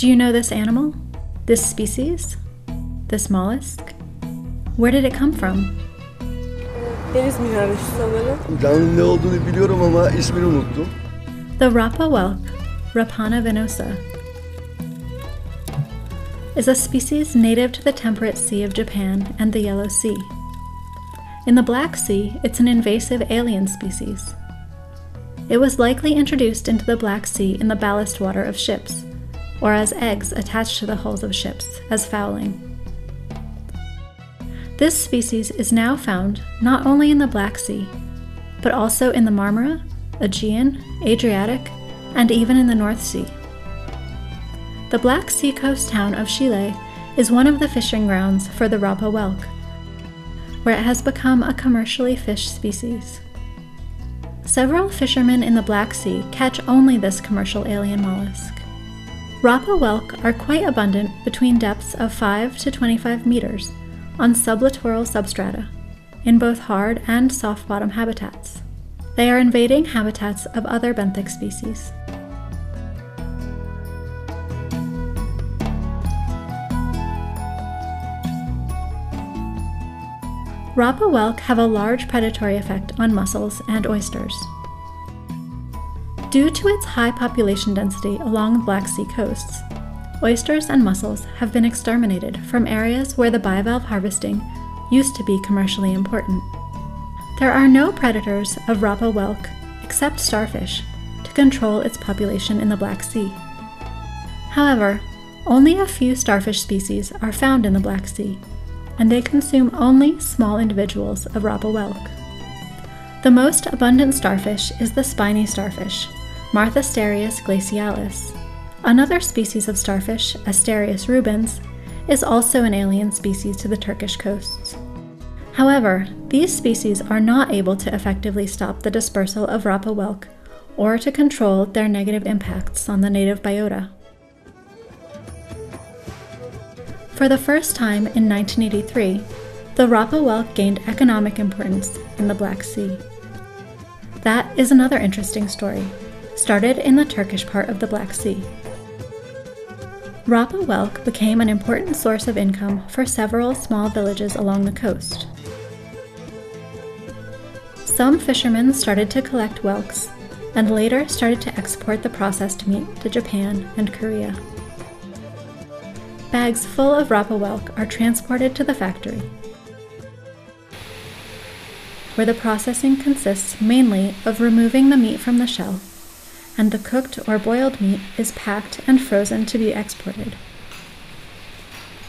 Do you know this animal? This species? This mollusk? Where did it come from? Deniz mineralisi sanırım. Canlının ne olduğunu biliyorum ama ismini unuttum. The Rapa whelk, Rapana venosa, is a species native to the temperate sea of Japan and the Yellow Sea. In the Black Sea, it's an invasive alien species. It was likely introduced into the Black Sea in the ballast water of ships, or as eggs attached to the hulls of ships, as fouling. This species is now found not only in the Black Sea, but also in the Marmara, Aegean, Adriatic, and even in the North Sea. The Black Sea coast town of Şile is one of the fishing grounds for the Rapa whelk, where it has become a commercially fished species. Several fishermen in the Black Sea catch only this commercial alien mollusk. Rapa whelk are quite abundant between depths of 5 to 25 meters, on sublittoral substrata, in both hard and soft bottom habitats. They are invading habitats of other benthic species. Rapa whelk have a large predatory effect on mussels and oysters. Due to its high population density along the Black Sea coasts, oysters and mussels have been exterminated from areas where the bivalve harvesting used to be commercially important. There are no predators of Rapa whelk except starfish to control its population in the Black Sea. However, only a few starfish species are found in the Black Sea, and they consume only small individuals of Rapa whelk. The most abundant starfish is the spiny starfish, Marthasterias glacialis. Another species of starfish, Asterias rubens, is also an alien species to the Turkish coasts. However, these species are not able to effectively stop the dispersal of Rapa whelk or to control their negative impacts on the native biota. For the first time in 1983, the Rapa whelk gained economic importance in the Black Sea. That is another interesting story, started in the Turkish part of the Black Sea. Rapa whelk became an important source of income for several small villages along the coast. Some fishermen started to collect whelks, and later started to export the processed meat to Japan and Korea. Bags full of Rapa whelk are transported to the factory, where the processing consists mainly of removing the meat from the shell, and the cooked or boiled meat is packed and frozen to be exported.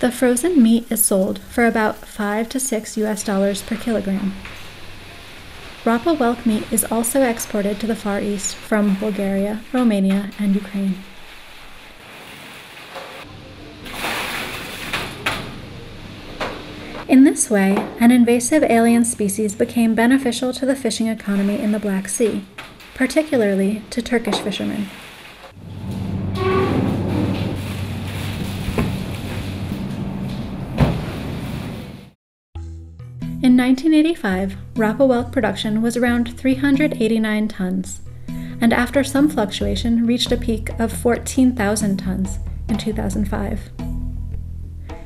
The frozen meat is sold for about $5 to $6 per kilogram. Rapa whelk meat is also exported to the Far East from Bulgaria, Romania, and Ukraine. In this way, an invasive alien species became beneficial to the fishing economy in the Black Sea, particularly to Turkish fishermen. In 1985, Rapa whelk production was around 389 tons, and after some fluctuation reached a peak of 14,000 tons in 2005.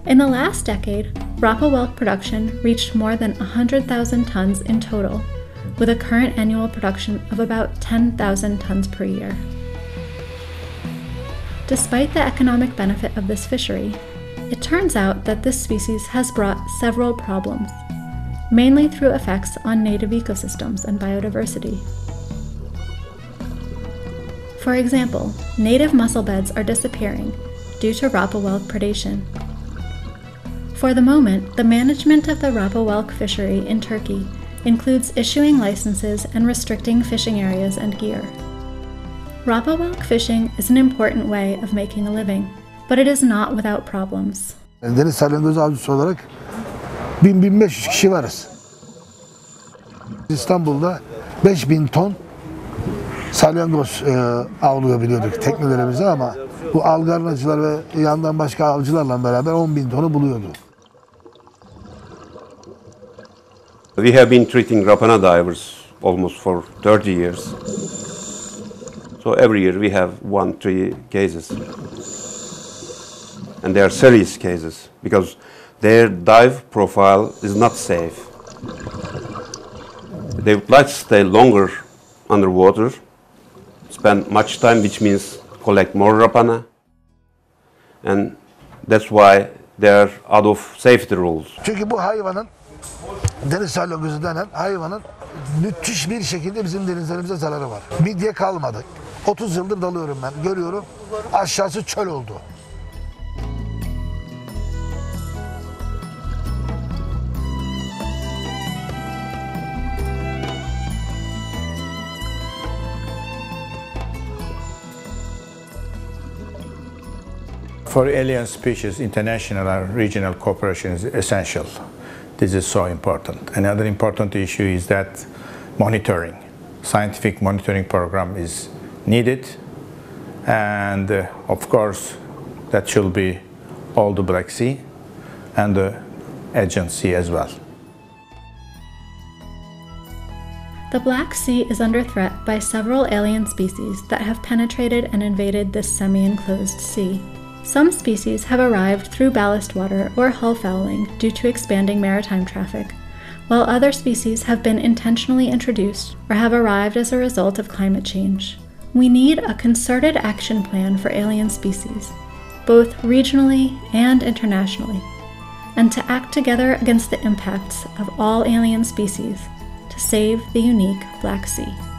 In the last decade, Rapa whelk production reached more than 100,000 tons in total, with a current annual production of about 10,000 tons per year. Despite the economic benefit of this fishery, it turns out that this species has brought several problems, mainly through effects on native ecosystems and biodiversity. For example, native mussel beds are disappearing due to Rapa whelk predation. For the moment, the management of the Rapa whelk fishery in Turkey includes issuing licenses and restricting fishing areas and gear. Rapa whelk fishing is an important way of making a living, but it is not without problems. Deniz salyangozu avcısı olarak 1000-1500 kişi varız. İstanbul'da 5000 ton salyangoz avlayabiliyorduk teknelerimize ama bu algarnacılar ve yandan başka avcılarla beraber 10.000 tonu buluyordu. We have been treating Rapana divers almost for 30 years. So every year we have 1-3 cases. and they are serious cases because their dive profile is not safe. They would like to stay longer underwater, spend much time, which means collect more rapana, and that's why they are out of safety rules. Çünkü bu hayvanın, deniz salyangozu denen hayvanın müthiş bir şekilde bizim denizlerimize zararı var. Midye kalmadı. 30 yıldır dalıyorum ben, görüyorum aşağısı çöl oldu. For alien species, international and regional cooperation is essential. This is so important. Another important issue is that monitoring, scientific monitoring program is needed, and of course that should be all the Black Sea and the agency as well. The Black Sea is under threat by several alien species that have penetrated and invaded this semi-enclosed sea. Some species have arrived through ballast water or hull fouling due to expanding maritime traffic, while other species have been intentionally introduced or have arrived as a result of climate change. We need a concerted action plan for alien species, both regionally and internationally, and to act together against the impacts of all alien species to save the unique Black Sea.